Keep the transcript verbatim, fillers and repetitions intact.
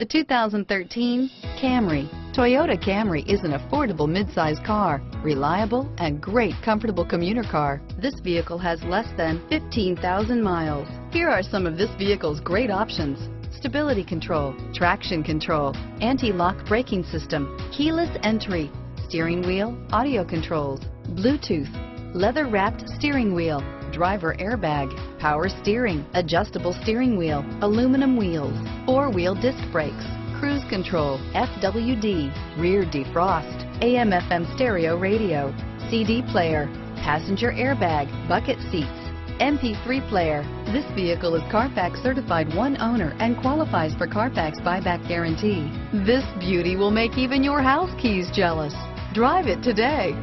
The two thousand thirteen Camry. Toyota Camry is an affordable midsize car, reliable and great comfortable commuter car. This vehicle has less than fifteen thousand miles. Here are some of this vehicle's great options: stability control, traction control, anti-lock braking system, keyless entry, steering wheel audio controls, Bluetooth, leather-wrapped steering wheel, driver airbag, power steering, adjustable steering wheel, aluminum wheels, four-wheel disc brakes, cruise control, F W D, rear defrost, A M F M stereo radio, C D player, passenger airbag, bucket seats, M P three player. This vehicle is Carfax certified one owner and qualifies for Carfax buyback guarantee. This beauty will make even your house keys jealous. Drive it today.